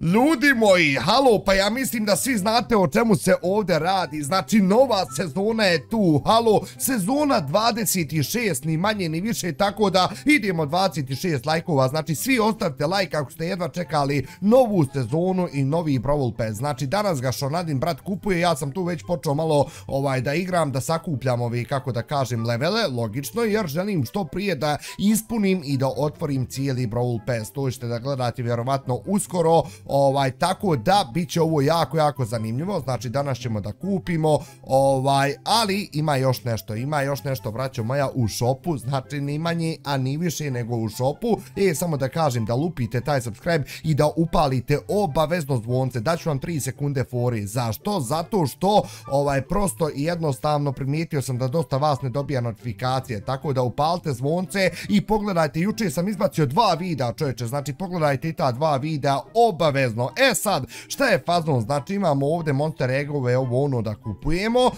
Ljudi moji, halo, pa ja mislim da svi znate o čemu se ovdje radi. Znači, nova sezona je tu, halo, sezona 26, ni manje ni više, tako da idemo 26 lajkova. Znači, svi ostavite lajk ako ste jedva čekali novu sezonu i novi Brawl Pass. Znači, danas ga Šonadin brat kupuje, ja sam tu već počeo malo da igram, da sakupljam ove, kako da kažem, levele, logično, jer želim što prije da ispunim i da otvorim cijeli Brawl Pass. To ćete da gledate vjerovatno uskoro. Tako da bit će ovo jako zanimljivo. Znači, danas ćemo da kupimo, ali ima još nešto, braćo moja, u šopu. Znači, ni manje, a ni više nego u šopu. Samo da kažem da lupite taj subscribe i da upalite obavezno zvonce. Daću vam 3 sekunde fore. Zašto? Zato što prosto i jednostavno primijetio sam da dosta vas ne dobija notifikacije, tako da upalite zvonce i pogledajte, juče sam izbacio 2 videa, čovječe, znači pogledajte i ta 2 videa obavezno. E sad, šta je fazno? Znači, imamo ovdje monster egove, ovo ono da kupujemo,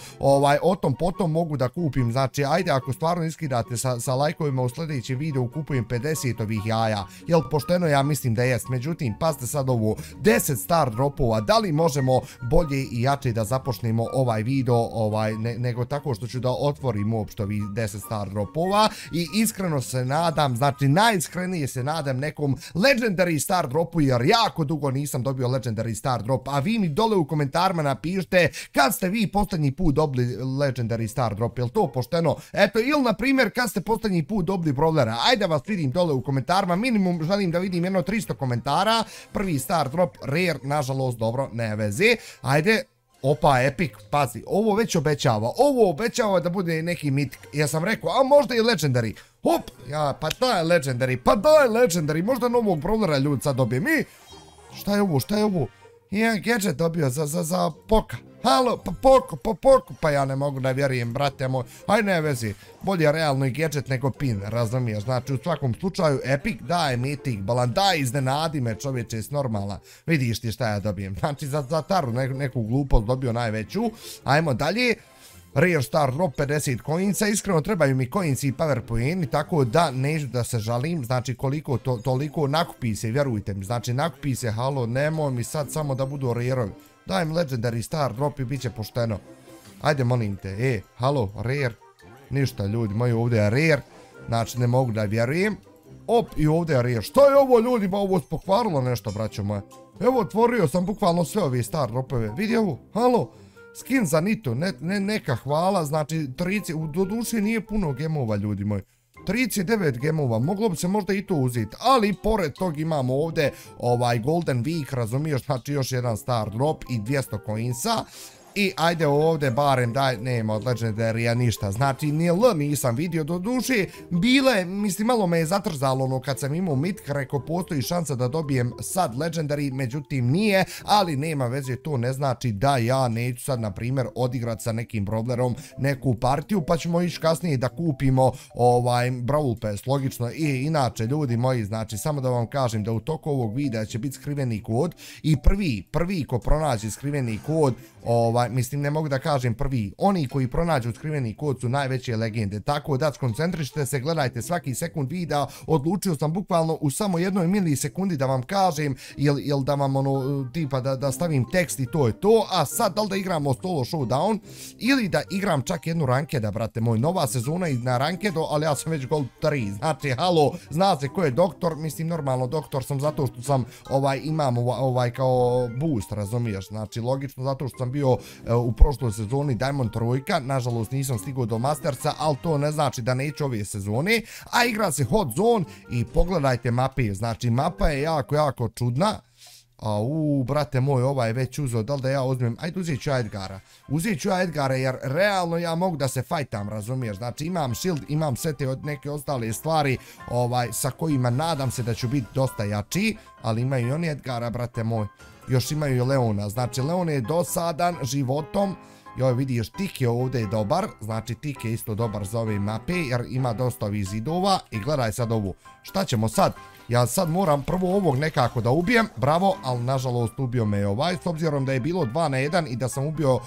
o tom potom mogu da kupim, znači, ajde, ako stvarno iskidate sa lajkovima u sljedećem videu, kupujem 50 ovih jaja, jel pošteno? Ja mislim da jest. Međutim, pazite sad ovo, 10 star dropova, da li možemo bolje i jače da započnemo ovaj video, nego tako što ću da otvorim uopšte ovih 10 star dropova, i iskreno se nadam, znači, najiskrenije se nadam nekom legendary star dropu, jer jako dugo nisam dobio legendary star drop, a vi mi dole u komentarima napišite kad ste vi posljednji put dobili legendary star drop, jel to pošteno? Eto, ili na primjer kad ste posljednji put dobili brawlera, ajde vas vidim dole u komentarima, minimum želim da vidim jedno 300 komentara. Prvi star drop, rare, nažalost, dobro, ne veze, ajde. Opa, epic, pazi, ovo već obećava, da bude neki mitik. Ja sam rekao, a možda i legendary, hop, pa daj legendary, možda novog brawlera ljudi sad dobijem. I šta je ovo, Jedan gadget dobio za poka. Halo, pa poku, pa ja ne mogu da vjerujem, brate moj. Aj, ne vezi, bolje realno i gadget nego pin, razumiješ? Znači, u svakom slučaju, epic, daj mitik, balan, daj, iznenadi me, čovječe, je normalna. Vidiš ti šta ja dobijem. Znači, za taru neku glupost dobio najveću. Ajmo dalje. Rare star drop, 50 coinsa, iskreno trebaju mi coinsi i power poeni, tako da neću da se žalim, znači koliko toliko nakupi se, vjerujte mi, znači nakupi se, halo, nemoj mi sad samo da budu rareovi, daj mi legendary star drop i bit će pošteno, ajde molim te. Halo, rare, ništa ljudi moji, ovdje je rare, znači ne mogu da vjerujem, op, i ovdje je rare. Što je ovo ljudi, ba ovo spokvarilo nešto, braćo moje, evo otvorio sam bukvalno sve ove star dropove, vidi ovo, halo, skin za Nitu, neka hvala, znači, do duše nije puno gemova, ljudi moji, 39 gemova, moglo bi se možda i to uzeti, ali pored tog imamo ovdje Golden Week, razumiješ, znači još jedan star drop i 200 coinsa, i ajde ovdje barem daj, nema od legendarija ništa, znači ni L nisam vidio, do duše, bile, mislim, malo me je zatrzalo ono kad sam imao mitik, rekao postoji šansa da dobijem sad legendary, međutim nije, ali nema veze, to ne znači da ja neću sad, na primjer, odigrat sa nekim brawlerom neku partiju, pa ćemo ići kasnije da kupimo Brawl Pass, logično. I inače, ljudi moji, znači, samo da vam kažem da u toku ovog videa će biti skriveni kod, i prvi ko pronađe skriveni kod, mislim, ne mogu da kažem prvi, oni koji pronađu skriveni kod su najveće legende, tako da skoncentrišite se, gledajte svaki sekund videa, odlučio sam bukvalno u samo jednoj milisekundi da vam kažem, ili da vam ono, tipa da stavim tekst i to je to. A sad, da li da igramo solo showdown ili da igram čak jednu rankeda, brate moj, nova sezona i na rankedo, ali ja sam već gold 3, znači, halo, zna se ko je doktor, mislim, normalno doktor sam zato što sam, imam kao boost, razumiješ, znači, logično, zato što sam bio u prošloj sezoni Diamond trojka, nažalost nisam stigao do Mastersa, ali to ne znači da neću ove sezone. A igra se Hot Zone i pogledajte mape, znači mapa je jako čudna. Au, brate moj, je već uzeo, da li da ja uzmem, ajde uzet ću ja Edgara, jer realno ja mogu da se fajtam, razumiješ, znači imam shield, imam sve te neke ostale stvari sa kojima nadam se da ću biti dosta jači, ali imaju i oni Edgara, brate moj, još imaju i Leona, znači Leon je dosadan životom. Joj, vidiš, Tiki ovdje je dobar, znači Tiki je isto dobar za ove mape jer ima dosta ovih zidova. I gledaj sad ovu, šta ćemo sad? Ja sad moram prvo ovog nekako da ubijem, bravo, ali nažalost ubio me je s obzirom da je bilo 2 na 1 i da sam ubio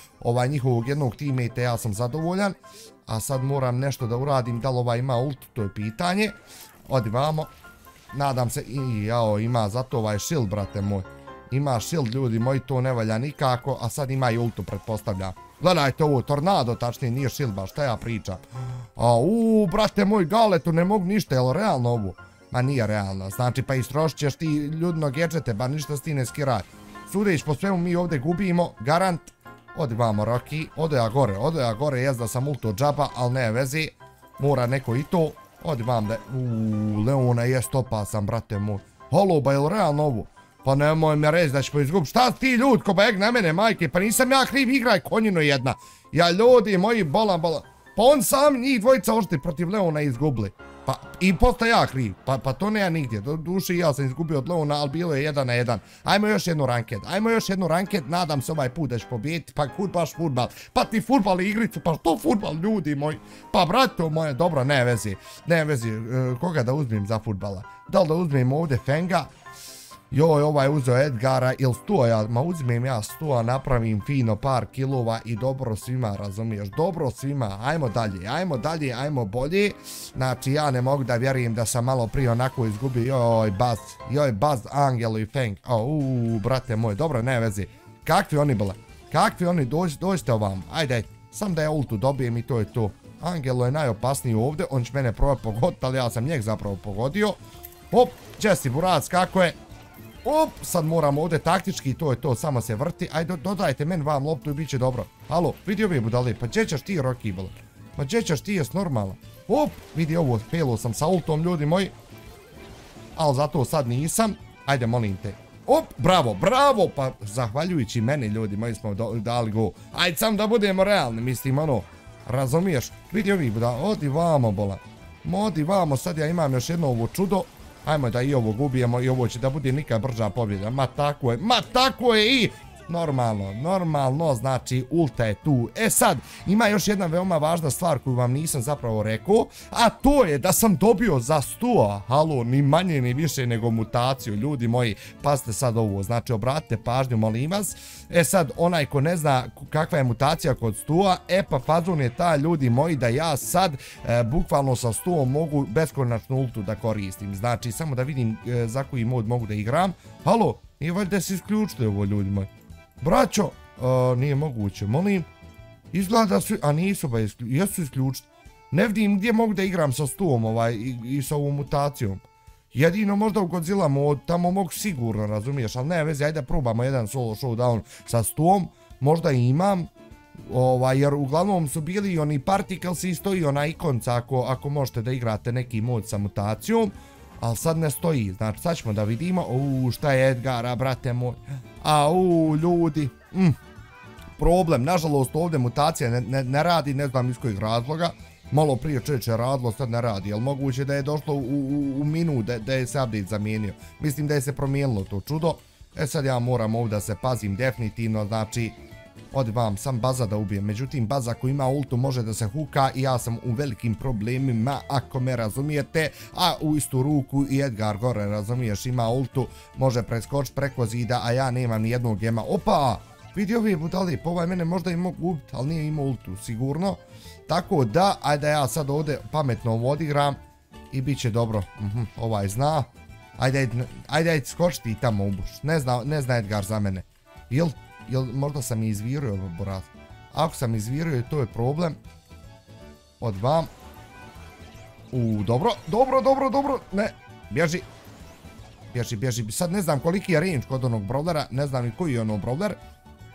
njihovog jednog teammate, ja sam zadovoljan. A sad moram nešto da uradim, da li ima ult, to je pitanje. Odi vamo, nadam se, i jao, ima zato shield, brate moj. Ima shield, ljudi moji, to ne valja nikako, a sad ima i ultu, pretpostavlja. Gledajte ovo, tornado, tačnije, nije shield, ba šta ja pričam. Uuu, brate moj, Galetu, ne mogu ništa, jel realno ovo? Ma nije realno, znači pa istrošit ćeš ti ljudno gadžete, ba ništa s ti ne skiraj. Sudeć po svemu mi ovdje gubimo, garant. Odi vamo, Rocky, odo ja gore, jes da sam ultu džaba, ali ne vezi, mora neko i to. Odi vam da, Leona jest opasan, brate moj. Halo, ba jel realno ovo? Pa nemoj me reći da ćemo izgubiti. Šta ti ljud, ko beg na mene, majke, pa nisam ja kriv, igraj konjino jedna. Ja, ljudi moji, bolan. Pa on sam, njih dvojica ošli protiv Leona izgubili. Pa, i posto ja kriv, pa to ne ja nigdje. Do duše ja sam izgubio od Leona, ali bilo je 1-1. Ajmo još jednu ranked, nadam se ovaj put da ću pobijeti, pa kud baš fudbal, pa ti fudbal igricu, pa što fudbal, ljudi moji, pa brato moje, dobro, ne vezi, koga da uzmem za fudbala, da li da uzmem ovdje Fenga, joj, ovaj uzeo Edgara, ili Stua, ma uzmem ja Stua, napravim fino par kilova i dobro svima, razumiješ, dobro svima, ajmo dalje, ajmo bolje, znači ja ne mogu da vjerujem da sam malo prije onako izgubio, joj baz, Angel i Feng, brate moj, dobro, ne vezi, kakvi oni, dođite ovam, ajde, sam da ja ultu dobijem i to je to, Angelo je najopasniji ovdje, on će mene probati pogoditi, ali ja sam njeg zapravo pogodio, hop, Jesse Burac, kako je, op, sad moramo ovdje taktički i to je to, samo se vrti, ajde dodajte meni vam loptu i bit će dobro. Halo, vidio bi budali, pa gdje ćeš ti, Rocky, bolo? Pa gdje ćeš ti, jes normalno? Op, vidi ovo, pelo sam sa ultom, ljudi moji. Ali zato sad nisam, ajde molim te. Op, bravo, pa zahvaljujući meni, ljudi moji, smo dali go. Ajde sam da budemo realni, mislim, ono, razumiješ? Vidio bi budali, odi vamo, sad ja imam još jedno ovo čudo. Ajmo da i ovo gubijemo i ovo će da bude nikad brža pobjeda, ma tako je i normalno, znači ulta je tu. E sad, ima još jedna veoma važna stvar koju vam nisam zapravo rekao, a to je da sam dobio za Stua, halo, ni manje ni više nego mutaciju, ljudi moji, pazite sad ovo, znači obratite pažnju, molim vas. E sad, onaj ko ne zna kakva je mutacija kod Stua, e pa fazon je ta, ljudi moji, da ja sad bukvalno sa Stuom mogu beskonačnu ultu da koristim, znači samo da vidim za koji mod mogu da igram, halo, nije valjda se isključili ovo, ljudi moji. Braćo, nije moguće, molim, izgleda su, a nisu ba, jesu isključiti, ne vidim gdje mogu da igram sa Stuom i sa ovom mutacijom, jedino možda u Godzilla mod, tamo mogu sigurno, razumiješ, ali ne veze, ajde probamo jedan solo showdown sa Stuom, možda i imam, jer uglavnom su bili i oni particles i stoji ona ikonca ako možete da igrate neki mod sa mutacijom, ali sad ne stoji, znači sad ćemo da vidimo, šta je Edgara, brate moj, ljudi, problem, nažalost ovdje mutacija ne radi, ne znam iz kojih razloga, malo prije čeče radilo, sad ne radi, jel moguće da je došlo u minu, da je se update zamijenio, mislim da je se promijenilo to čudo, e sad ja moram ovdje da se pazim definitivno, znači, odi vam, sam baza da ubijem, međutim baza ko ima ultu može da se huka i ja sam u velikim problemima, ako me razumijete, a u istu ruku i Edgar gore, razumiješ, ima ultu, može preskoč preko zida, a ja nemam ni jednog gema, opa, vidi ovi budali, po ovaj mene možda i mogu ubiti, ali nije imao ultu, sigurno, tako da, ajde ja sad ovdje pametno ovo odigram i bit će dobro, ovaj zna, ajde skoči ti tamo ubuš, ne zna Edgar za mene, jel? Jel možda sam i izvirio, borat? Ako sam izvirio, to je problem. Od vam. Dobro. Ne, bježi. Sad ne znam koliki je range kod onog brawlera. Ne znam i koji je ono brawler.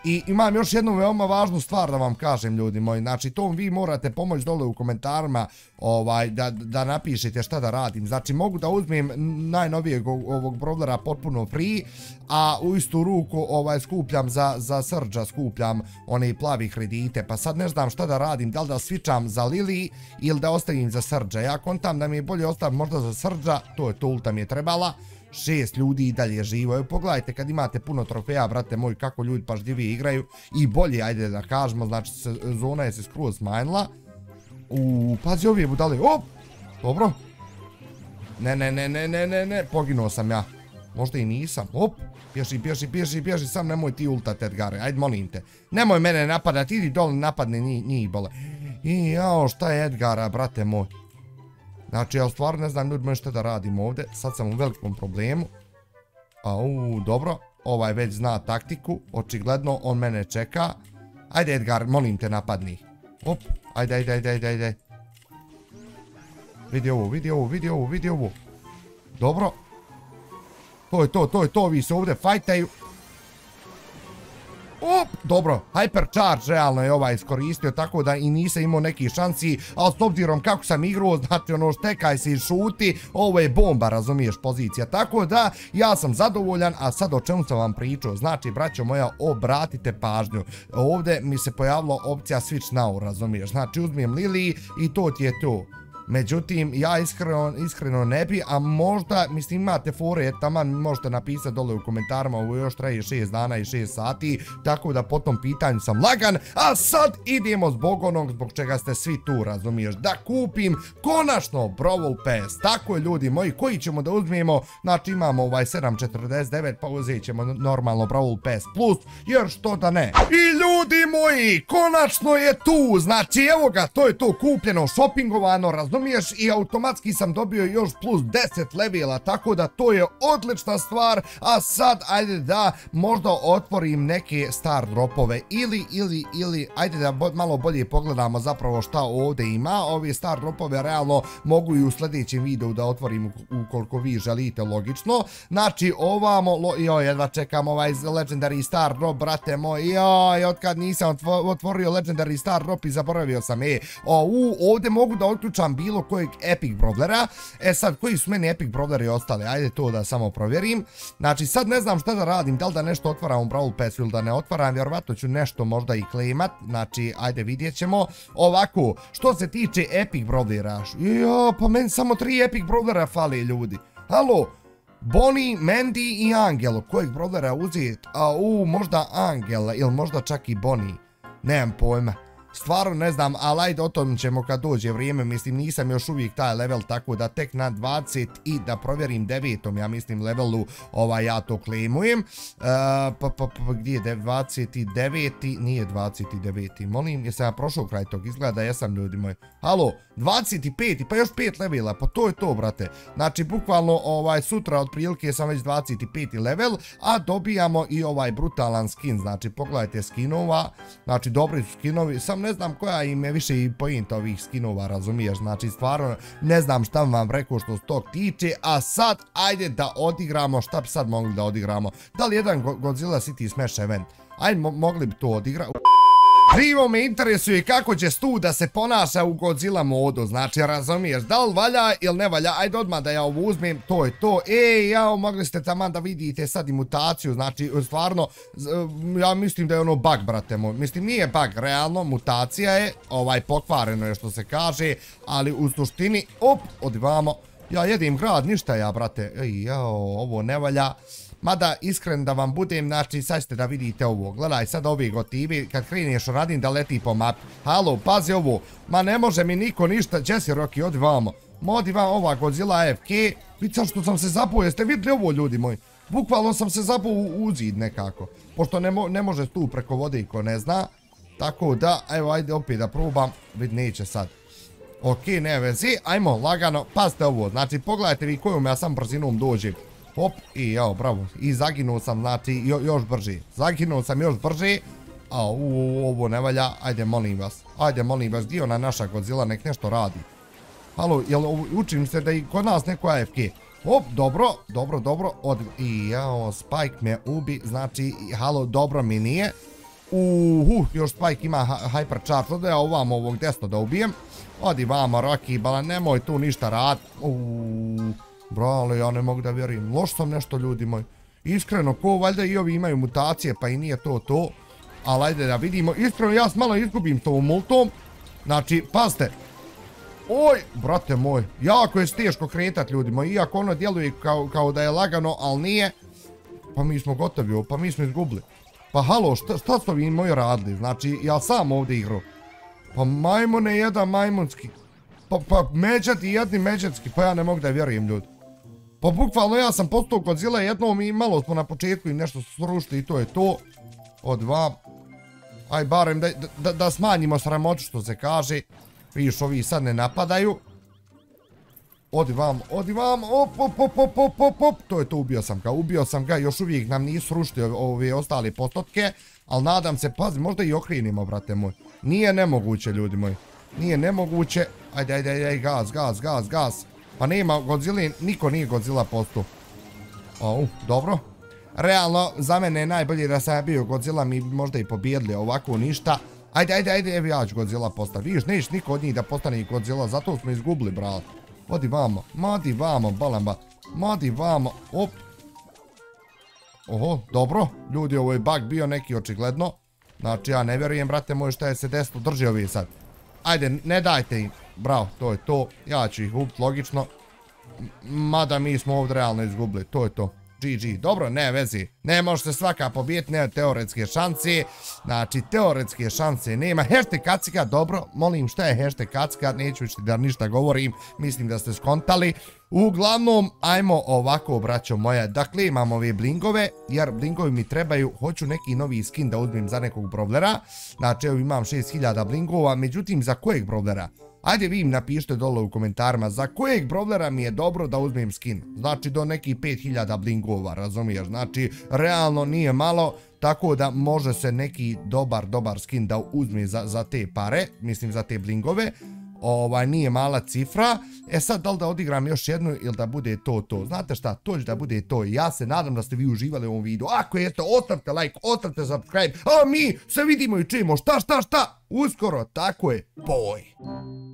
I imam još jednu veoma važnu stvar da vam kažem, ljudi moji. Znači, to vi morate pomoći dole u komentarima da napišete šta da radim. Znači, mogu da uzmem najnovijeg ovog brawlera potpuno free, a u istu ruku skupljam za srđa, skupljam one plavi kredite. Pa sad ne znam šta da radim, da li da switcham za Lily ili da ostavim za srđa. Ja kontam da mi je bolje ostavim možda za srđa, to je to, ulta mi je trebala. 6 ljudi i dalje živo, pogledajte kad imate puno trofeja, brate moj, kako ljudi pažljivije igraju i bolje, ajde da kažemo, znači zona je se skroz smanjila. Pazi ovdje budale, op, dobro, ne, poginuo sam ja, možda i nisam, op, bježi, sam nemoj ti ultat, Edgare, ajde molim te, nemoj mene napadati, idi dole, napadne njih, bole, i jao, šta je Edgara, brate moj. Znači, ja u stvari ne znam, ljudi, moje šta da radim ovdje. Sad sam u velikom problemu. Dobro. Ovaj već zna taktiku, očigledno on mene čeka. Ajde Edgar, molim te napadni. Op, ajde, ajde, ajde, ajde, ajde. Vidi ovu, vidi ovu, vidi ovu, vidi ovu. Dobro. To je to, to je to, vi se ovdje fajtaju. Op, dobro, hypercharge realno je ovaj iskoristio, tako da i nisam imao nekih šansi, ali s obzirom kako sam igrao, znači ono štekaj se i šuti, ovo je bomba, razumiješ, pozicija, tako da ja sam zadovoljan, a sad o čemu sam vam pričao, znači braćo moja, obratite pažnju, ovdje mi se pojavila opcija switch now, razumiješ, znači uzmijem Lily i to ti je to. Međutim, ja iskreno ne bi, a možda, mislim, imate fore, tamo možete napisati dole u komentarima, ovo još traje 6 dana i 6 sati, tako da po tom pitanju sam lagan, a sad idemo zbog onog zbog čega ste svi tu, razumiješ, da kupim konačno Brawl Pass, tako je ljudi moji, koji ćemo da uzmijemo, znači imamo ovaj 7.49, pa uzet ćemo normalno Brawl Pass Plus, jer što da ne. I ljudi moji, konačno je tu, znači evo ga, to je to kupljeno, shoppingovano, razumiješ, i automatski sam dobio još plus 10 levela, tako da to je odlična stvar, a sad ajde da možda otvorim neke star dropove, ili ajde da malo bolje pogledamo zapravo šta ovdje ima, ovi star dropove realno mogu i u sljedećem videu da otvorim ukoliko vi želite, logično, znači ovamo, joj jedva čekam ovaj legendary star drop, brate moj, joj otkad nisam otvorio legendary star drop i zaboravio sam, ovdje mogu da otključam bilo kojeg epic brawlera. E sad, koji su meni epic brawleri ostali? Ajde to da samo provjerim. Znači sad ne znam šta da radim, da li da nešto otvaram u Brawl Passu ili da ne otvaram, vjerovatno ću nešto možda i klimat, znači ajde vidjet ćemo. Ovako, što se tiče epic brawlera, jo, pa meni samo 3 epic brawlera fali ljudi. Halo, Bonnie, Mandy i Angel, kojeg brawlera uzeti? Možda Angel ili možda čak i Bonnie, nemam pojma. Stvarno ne znam, ali ajde o tom ćemo kad dođe vrijeme, mislim nisam još uvijek taj level, tako da tek na 20 i da provjerim 9, ja mislim levelu, ja to klimujem, gdje je 29, nije 29, molim, jesam ja prošao kraj tog, izgleda jesam ljudi moji, halo, 25, pa još 5 levela, pa to je to brate, znači bukvalno sutra otprilike sam već 25 level, a dobijamo i ovaj brutalan skin, znači pogledajte skinova, znači dobri su skinovi, sam ne znam koja im je više i point ovih skinova, razumiješ, znači stvarno ne znam šta vam rekao što se tog tiče, a sad ajde da odigramo, šta bi sad mogli da odigramo, da li jedan Godzilla City Smash event, ajde mogli bi to odigrati. Živo me interesuje kako će Stu da se ponaša u Godzilla modu, znači razumiješ, da li valja ili ne valja, ajde odmah da ja ovo uzmem, to je to, jao, mogli ste tamo da vidite sad i mutaciju, znači stvarno, ja mislim da je ono bug, brate moj, mislim nije bug, realno, mutacija je, pokvareno je što se kaže, ali u suštini, op, odivamo, ja jedim grad, ništa ja, brate, jao, ovo ne valja. Mada iskren da vam budem, znači sad ćete da vidite ovo, gledaj sad ovi gotivi, kad kreneš radim da leti po mapi, halo pazi ovo, ma ne može mi niko ništa, Jesse Rocky odi vamo, ma odi vam ova Godzilla AFK, vidi sad što sam se zapuo, jeste vidjeli ovo ljudi moji, bukvalno sam se zapuo u zid nekako, pošto ne može tu preko vode i ko ne zna, tako da, evo ajde opet da probam, vidi neće sad. Ok, ne vezi, ajmo lagano, pazite ovo, znači pogledajte vi kojom ja sam brzinom dođem. Hop, i jao, bravo, i zaginuo sam, znači, još brže, zaginuo sam još brže, ovo ne valja, ajde molim vas, gdje ona naša Godzilla, nek nešto radi, halo, jel, učim se da i kod nas neko AFK, hop, dobro, dobro, dobro, i jao, Spike me ubi, znači, halo, dobro mi nije, još Spike ima hypercharge, da ja ovam ovog desno da ubijem, odi vamo, Rocky, bala, nemoj tu ništa rad, bro, ali ja ne mogu da vjerujem, loš sam nešto ljudi moji, iskreno ko valjda i ovi imaju mutacije pa i nije to to, ali ajde da vidimo, iskreno ja malo izgubim s ovom multom, znači pazite, oj, brate moj, jako je teško kretat ljudi moji, iako ono djeluje kao da je lagano, ali nije, pa mi smo gotovi, pa mi smo izgubili, pa halo, šta su vi moji radili, znači ja sam ovdje igrao, pa majmune jedan majmunski, pa međat i jedni međatski, pa ja ne mogu da vjerujem ljudi. Pa bukvalno ja sam postao Godzilla jednom i malo smo na početku i nešto srušili i to je to. O2. Aj barem da smanjimo sramoću što se kaže. Vidiš ovi sad ne napadaju. Odi vam, op, to je to, ubio sam ga, još uvijek nam nisu rušili ove ostale postotke, ali nadam se, pazi, možda i okrenimo, brate moj, nije nemoguće, ljudi moji, nije nemoguće, ajde, gaz, pa nema Godzilla, niko nije Godzilla posto, dobro, realno, za mene je najbolje da sam bio Godzilla, mi možda i pobijedili ovako ništa, ajde, evo ja ću Godzilla postati, vidiš, neš niko od njih da postane Godzilla, zato smo izgubili, brat. Odi vamo, balamba. Odi vamo, op. Oho, dobro. Ljudi, ovo je bug bio neki očigledno. Znači, ja ne vjerujem, brate moj, šta je se desno drži ovi sad. Ajde, ne dajte im. Bravo, to je to. Ja ću ih ubiti, logično. Mada mi smo ovdje realno izgubili, to je to. GG, dobro, ne vezi. Ne može se svaka pobijeti, nema teoretske šanse. Znači, teoretske šanse nema. Hashtag kacika, dobro, molim, šta je hashtag kacika? Neću ići da ništa govorim, mislim da ste skontali. Uglavnom, ajmo ovako, braćo moja. Dakle, imamo ove blingove, jer blingovi mi trebaju. Hoću neki novi skin da uzmem za nekog brawlera. Znači, evo imam 6000 blingova, međutim, za kojeg brawlera? Ajde vi im napišite dole u komentarima za kojeg brawlera mi je dobro da uzmem skin. Znači do nekih 5000 blingova, razumiješ? Znači realno nije malo, tako da može se neki dobar skin da uzme za te pare, mislim za te blingove. Nije mala cifra. E sad, da li da odigram još jednu ili da bude to? Znate šta, to će da bude to. Ja se nadam da ste vi uživali u ovom videu. Ako jeste, ostavite like, ostavite subscribe, a mi se vidimo i čujemo šta uskoro, tako je, boj.